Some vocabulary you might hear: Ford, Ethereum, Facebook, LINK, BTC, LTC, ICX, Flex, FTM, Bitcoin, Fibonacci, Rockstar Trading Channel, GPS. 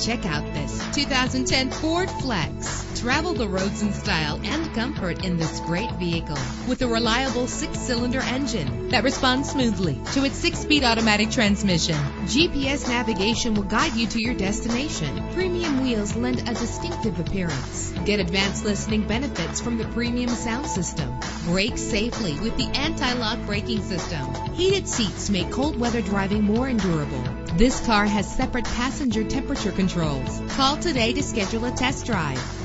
Check out this 2010 Ford Flex. Travel the roads in style and comfort in this great vehicle with a reliable 6-cylinder engine that responds smoothly to its 6-speed automatic transmission. GPS navigation will guide you to your destination. Premium wheels lend a distinctive appearance. Get advanced listening benefits from the premium sound system. Brake safely with the anti-lock braking system. Heated seats make cold weather driving more endurable. This car has separate passenger temperature controls. Call today to schedule a test drive.